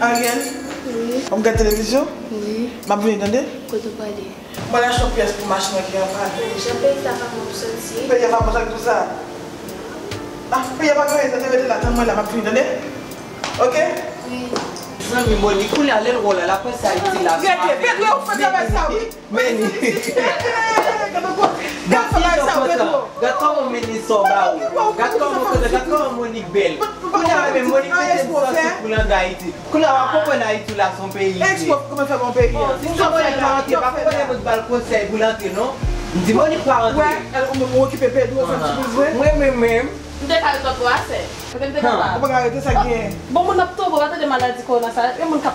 Ariel? Oui. On regarde la télévision? Oui. Ma vous entendez? Quand vous parlez. Voilà, je suis en pièce pour ma chambre qui est en train de faire. Je paye ça par mon sentier. Paye ça par mon sac, tout ça. Ah, paye ça par mon sentier, là, attends-moi, là, ma vous entendez? Ok? Oui. Non, mais Monique, on a l'air de la presse Haïti là. Regardez, Pedro, on fait ça, oui. Mais. Regarde comment Monique sort là. Regarde comment Monique Belle. Monique Belle pour l'an d'Haïti. Qu'on a compris Haïti là, son pays. Expo, comment faire mon pays? Si ça fait la rentrée, pas faire votre balcon, c'est vous l'entrée, non? Dis Monique pas rentrer. Ouais, on va m'occuper Pedro, ça me fait plaisir. Moi-même. Je ne sais pas si tu as fait ça. Je ne sais pas si tu as fait ça. Je ne sais pas si tu as fait ça. Je ne sais pas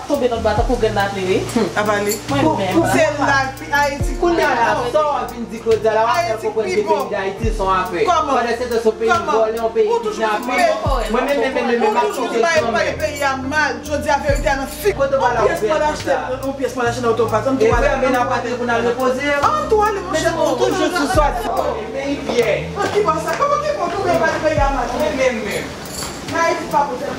si tu as fait ça. Même. N'arrive pas pour tes mots.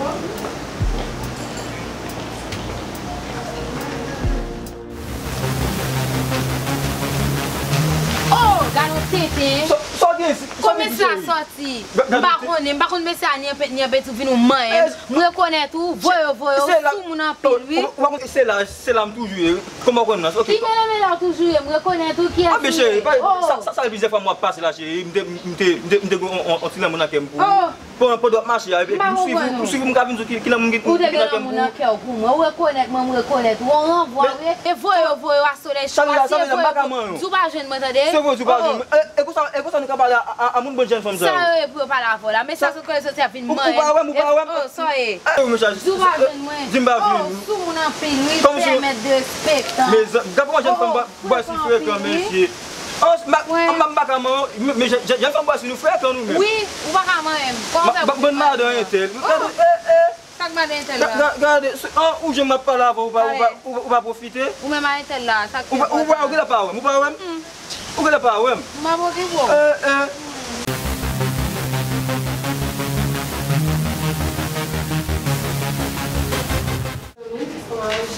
Oh, gagnons tété. Sortez ici. Comment ça sorti? Par contre, mais ça n'y a pas de nous même. Moi connais tout, voyons, tout mon empile. C'est là toujours. Comment on connaît? Qui est là toujours? Moi connais tout qui est. Ah mais chérie, ça plusieurs fois moi passe là chérie, on tire mon akem pour. Pour doit marcher avec suivre mon cavine qui là mon qui. Où est mon akem pour moi? Moi connais tout. On voit et voyons à soleil chaud. Tu vas jeune m'entendez? C'est bon. Et ça nous parler à mon bonne jeune femme ça. Ça pour pas la voilà, mais ça c'est que ça vient moi. Oh ça est. Tu vas jeune moi. Zimbabwe. Tout mon ampil, comme de spectacle. Mais quand jeune femme boit si frère comme monsieur. Mais j'ai femme boit si nous frère quand nous. Oui, on va quand même. Bonne madame tel. Regardez, où je m'appelle là, on va profiter. Ou même à tel là, ça. On va regarder pas, on va même. Où est-ce que tu es? Maman, tu vois. Qu'est-ce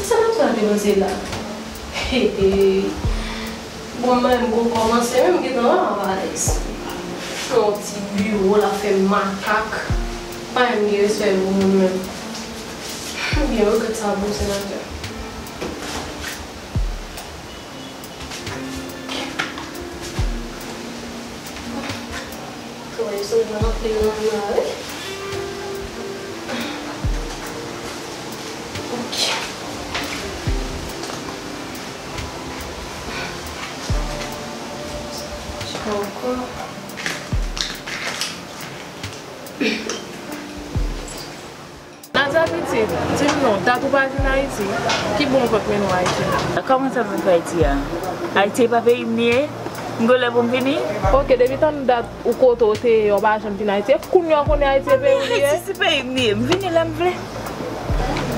que ça va toi dénoncer là? Bon même bon commencer même que dans la valise. Ton petit bureau là fait macaque. Pas mieux c'est vous même. Bien que ça vous c'est là. Je vais rentrer dans la rue. Ok. Je sais pas encore. Nadia petite, dis-moi, t'as tout pas vu en Haïti? Qui bon pour que nous Haïti? Comment ça va Haïti? Haïti n'est pas pays mieux? Vous avez venir? Ok, depuis que nous avons eu côté, on va jamais Haïti. Vous connaissez Haïti? Je suis venu,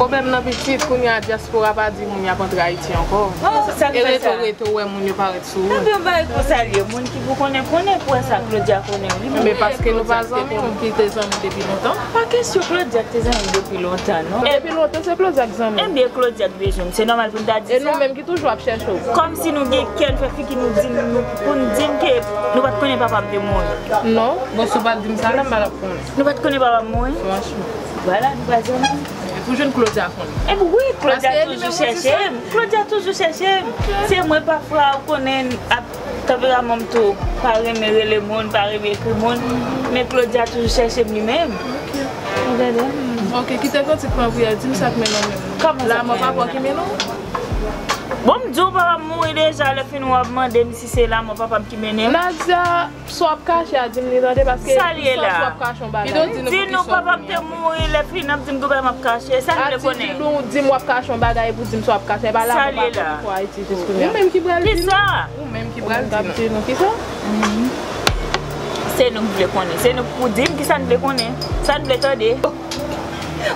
le problème est petit, c'est que la diaspora pas dit qu'on n'y a pas de Haïti encore. Ça ne fait pas. Nous mais parce que nous pas amis, on quitte les amis depuis longtemps. Pas question Claudia tes amis depuis longtemps, non? Et depuis longtemps, c'est Claudia tes amis. Eh bien Claudia tes jeunes, c'est normal pour nous dire. Et nous-mêmes qui toujours chercher. Comme si nous avions quelqu'un qui nous dit que nous ne connaissons pas papa de moi. Non, nous ne sommes pas dit ça, nous ne connaissons pas papa de moi. Voilà, nous pas amis. Toujours une Claudia. Eh oui, Claudia toujours cherché. C'est moi parfois, on connaît tempérament tout, pas aimer le monde, pas aimer tout le monde, mais Claudia toujours cherche lui-même. OK, qui t'a dit pour vous dire ça que maintenant là moi pas qui maintenant. Bon Dieu, papa mourir déjà le fin on demander si c'est là mon papa qui m'énerve. Nadia, soit caché à dire parce que soit caché on bagage. Dis nous papa te mourir le fin on dit me doit m'a caché, ça je le connais. Nous dis moi caché on bagage pour dire soit caché pas là pour Haïti c'est même qui bral. C'est ça. Ou même qui bral dire nous qui ça. C'est nous qui le connais, c'est nous pour dire qui ça ne le connais. Ça ne le t'aider.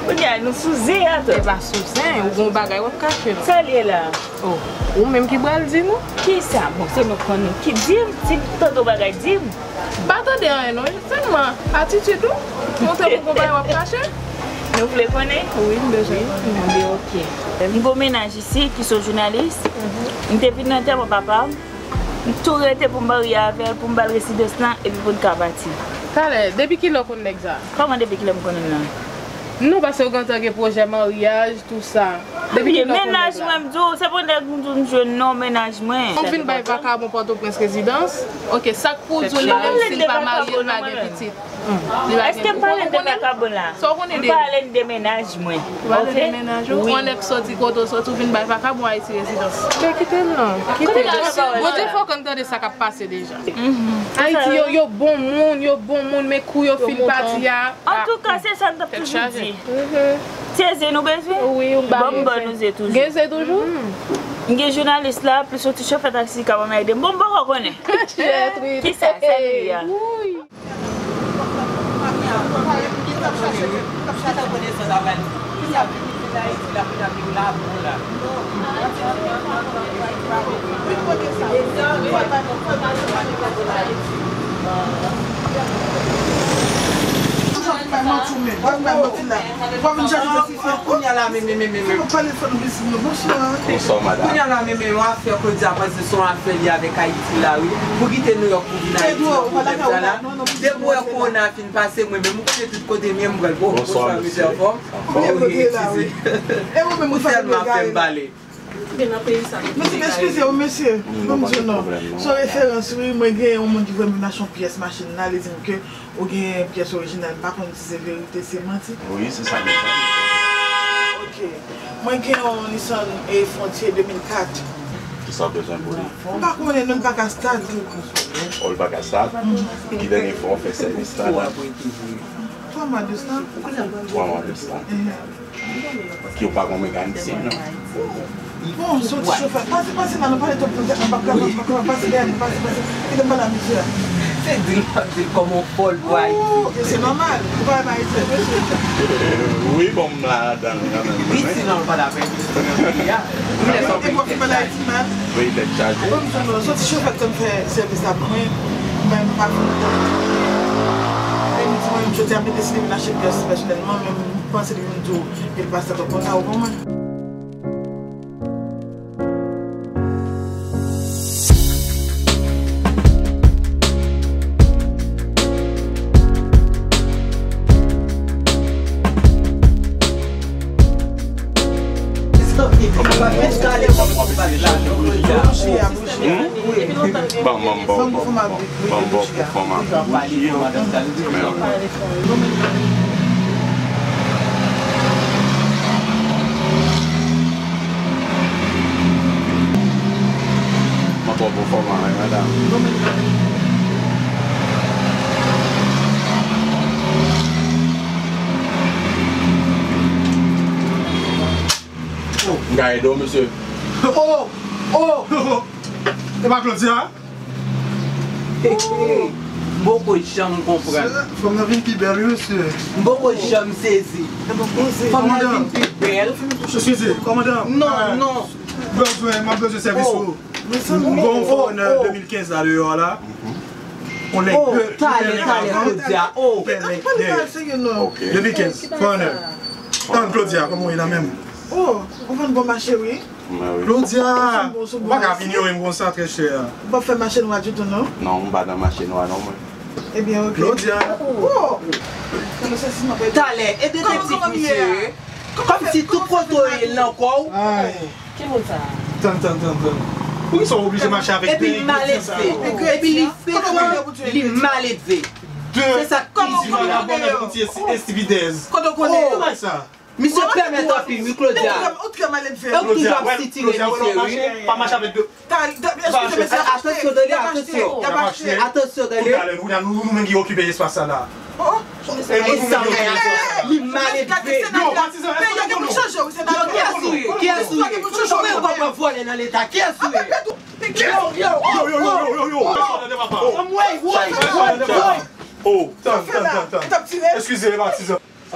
On y a nous souser à toi. C'est pas souser, on bagaille on cache. Ça lié là. Oh, ou même qui bral dit nous. Qui ça bon, c'est nous connaît. Qui dit petit tout bagaille dit. Pas attendez rien non, seulement attitude nous. On te pour bagaille on cache. Nous vous les connaît. Oui, déjà. On dit OK. Nous ménage ici qui sont journalistes. On était venu dans mon papa. Tout était pour me marier avec pour me balrer résidence là et puis pour cabati. Ça là, depuis qui l'on connaît ça. Comment depuis qui l'on connaît là? Non, parce que quand tu as un projet mariage, tout ça. Depuis ménage, c'est pour que non ménage. On finit par vacances pour Port-au-Prince résidence. OK, ça pour les gens qui ne pas mariés, ils pas petite. Est-ce que vous parlez de vacances là? Vous parlez de ménage. Vous parlez de ménage. On est sorti quand on sort, on finit par vacances pour Haïti résidence. Mais quittez-le. Il faut qu'on entende ça qui passe déjà. Haïti, il y a bon monde, mais couilles, il finit par là. En tout cas, c'est ça que tu as toujours dit. C'est nous besoin. Oui, nous est toujours. C'est toujours. Les journalistes là, plus surtout chauffeur taxi, quand on a des bonbons, on connaît. Qui ça? Oui. Bonsoir madame. Nous avons même une affaire que nous avons fait avec Haïti là, oui. Pour quitter New York pour venir à Haïti. Dès qu'on a fini de passer, moi-même, je suis de tout côté, même pour vous. Bonsoir monsieur. Et vous-même, vous avez fait balai. Excusez-moi, monsieur. Son référence, oui, moi, j'ai un monde qui veut me acheter une pièce machine là, les gens que ou une pièce originale, par contre, si c'est vérité, c'est menti. Oui, c'est ça. OK. Moi, j'ai un Nissan et Frontier 2004. Qui ça besoin pour lui? Par contre, on pas qu'à stade. On n'est pas qu'à stade. Qui dernier fois, on fait service là. 3 mois de stade. 3 mois de stade. Qui n'a pas comme mécanicien, non? Bon, sur le chauffeur, passez, madame, pas les top de c'est comme on folle, c'est normal, oui, bon, madame. Oui, sinon, pas la oui, il est chargé. Sur le chauffeur, comme fait service après, même pas le temps. Je termine de décider de lâcher pièce personnellement, même penser que nous il passe à au moment. Bon, Gaïdo, monsieur. Oh! C'est pas Claudia? Beaucoup de chambres comprennent. Faut me venir plus belle, monsieur. Beaucoup de chambres saisies. Faut me venir plus belle. Je suis ici, commandant. Non. Besoin de service. Bon phone 2015 à l'heure là. On est deux. Claudia, le week-end. Phone. Claudia, comment il a même? Oh, on va bon marché, oui. Claudia, on va venir ça très cher. On va faire marché noir du tout, non? Non, on va dans marché noir, non. Eh bien, OK. Claudia, oh! T'allais, et détective, comme si tout proto est là encore. Qui monte ça? Tant. Pourquoi ils sont obligés de marcher avec lui? Et puis il mal élevé. Et puis il fait quoi? Il mal élevé. C'est ça. Comment on connaît? Quand on connaît. Comment ça? Monsieur permet à Philippe, Claudia. Autre mal élevé. Claudia, pas marcher avec deux. Attention de lui, attention. Attention de lui. Nous-mêmes qui occupons l'espace là. Excusez-moi, ça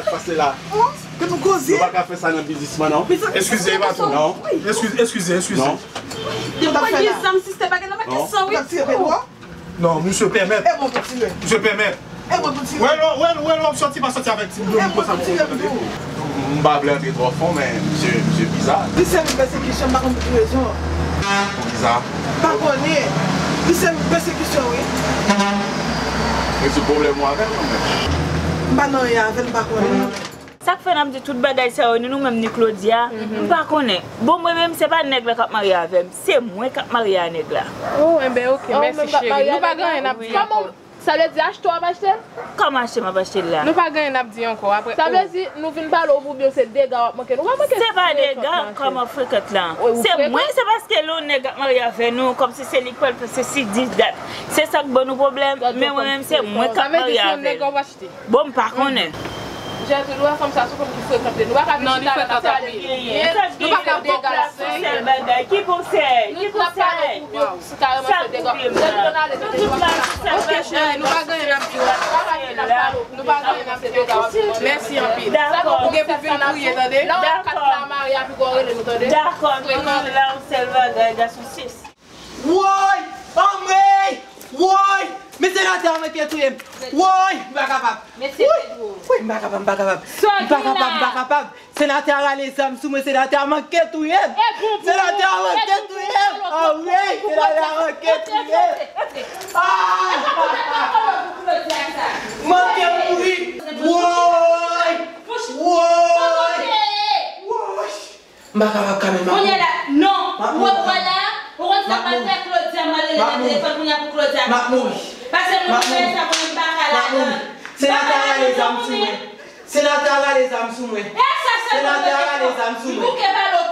se passe là. Que nous causons. On va pas faire ça dans le business, non? Excusez-moi, non? Excusez-moi. Non, monsieur, permettez. Monsieur, permettez. Ouais, sorti pas sorti avec Tim. On va blâmer trois fonds, mais monsieur bizarre. Tu sais, me persécution, par contre, pour raison. Bizarre. Pas connu. Tu sais, me persécution, oui. Mais ce problème, moi, avec, non? Bah non, il y a avec, pas connu. Ça fait un petit tout de bataille, nous-mêmes, ni Claudia, pas connu. Bon, moi-même, c'est pas Nègre qui a marié avec, c'est moi qui a marié avec Nègre. Oh, eh bien, ok, merci, chérie. Nous pas gagner, ça veut dire acheter toi, acheter? Comment acheter ma bachelle là? Nous pas gagner n'abdi encore après. Ça veut dire nous venons parler au bout bien c'est des gars manquer. Nous va manquer. C'est pas des gars comme fréquente là. C'est moi c'est parce que l'on nèg marié avec nous comme si c'est l'école parce que c'est 10 dates. C'est ça que bon nous problème mais moi même c'est moi qui marié avec. Bon par contre j'ai de loi comme ça comme qui fréquente nous pas non il faut pas taper. Nous pas garder gars qui conseille qui conseille. C'est carrément des gars. Nous pas gagner nous pas gagner merci en pile. D'accord. Mais c'est là que tu es. Oui, bagabab. Oui, bagabab, bagabab. Bagabab, sénateur à les âmes, sénateur à manquer tout le monde. Sénateur à manquer tout le monde. Ah oui, sénateur à manquer tout le monde. Ah manquer oui. Oui. Bagabab, quand même. On est là. Non, on est là. On est là. On est là. Parce que nous c'est la terre les âmes sous moi. C'est la terre les âmes sous moi. C'est la terre les âmes sous moi.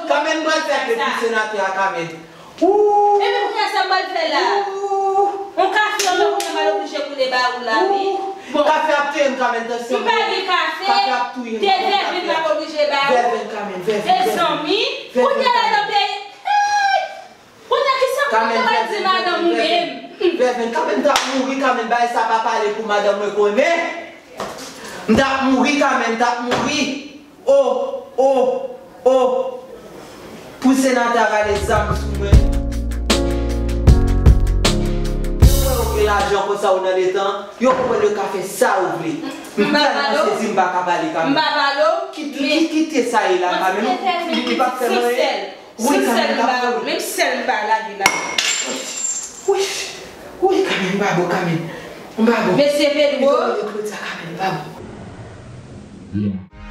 Quand même, moi, c'est le plus sénateur quand même. Ouh! Et mais pourquoi ça m'a fait là? On café, on va l'obliger pour les barres là. Bon, café à tout quand même. Tu parles de café? Des verres, il va l'obliger barres. Des amis? Où est-ce que tu quand même, quand même, ça va parler pour madame quand même, oh, pour sénateur à les âmes sous moi. Vous l'argent pour ça on a le temps, vous prenez le café, ça oublie. Quittez ça et là, quand même. Oui, même celle là. Oui, Camille Mbabo. Mais c'est